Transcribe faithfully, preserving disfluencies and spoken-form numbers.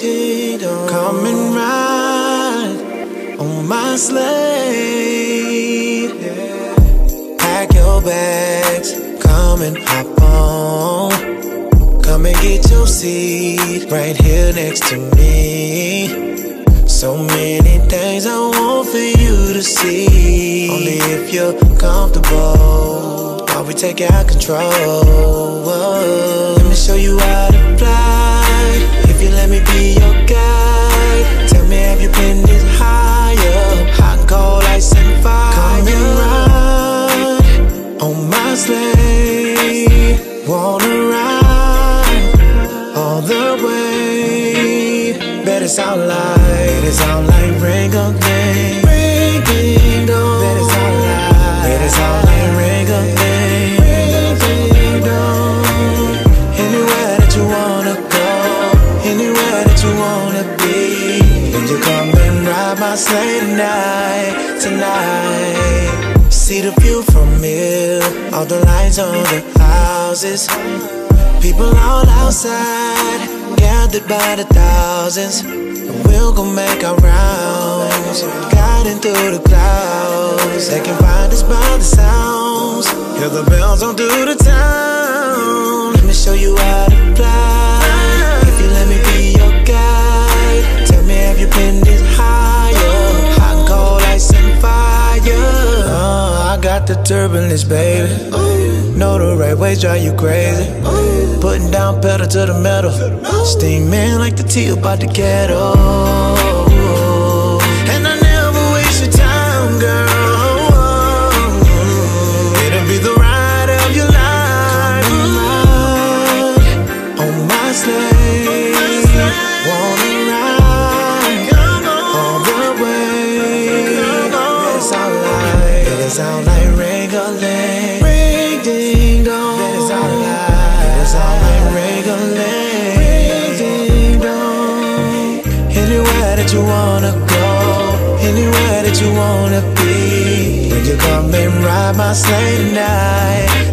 Come and ride on my sleigh. Pack your bags, come and hop on. Come and get your seat right here next to me. So many things I want for you to see. Only if you're comfortable while we take out control. Whoa. Let me show you how to fly. If you let me be your guide, tell me have you been this high up? Hot and cold, ice and fire. Come and ride on my sleigh. Wanna ride all the way. Bet it's our light, it's our light. Ring a ding, ring ding dong. Bet it's our light, bet it's our light. Ring a ding. My sleigh tonight, tonight. See the view from here, all the lights on the houses. People all outside, gathered by the thousands. We'll go make our rounds, gliding through the clouds. They can find us by the sounds, hear the bells on through the town. Let me show you how to fly. If you let me be your guide, tell me have you been this high? Oh, I got the turbulence, baby. Ooh. Know the right ways drive you crazy. Ooh. Putting down pedal to the metal. Steaming like the tea about the kettle. And I never waste your time, girl. It'll be the ride of your life. Come ride on my sleigh. Wanna ride? It's all like ring-a-ling, ring-ding-dong. It's all like, it's all like ring-a-ling, ring-ding-dong. Anywhere that you wanna go, anywhere that you wanna be. Will you come and ride my sleigh tonight?